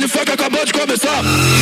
motherfucker acabou de começar.